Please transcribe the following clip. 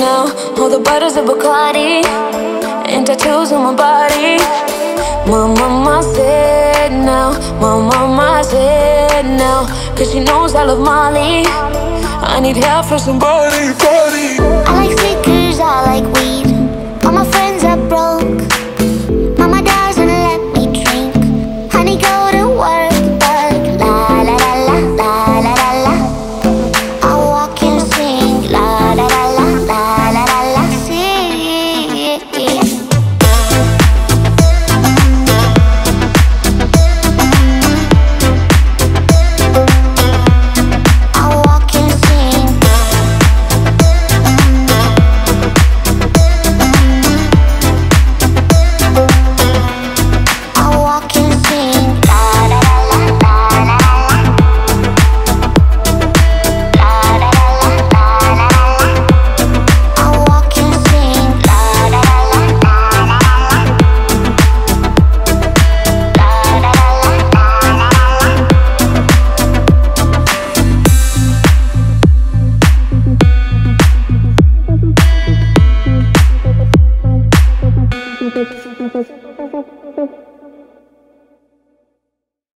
now. All the bottles of Bacardi and tattoos on my body. My mama said now, my mama said now, 'cause she knows I love Molly. I need help from somebody, buddy.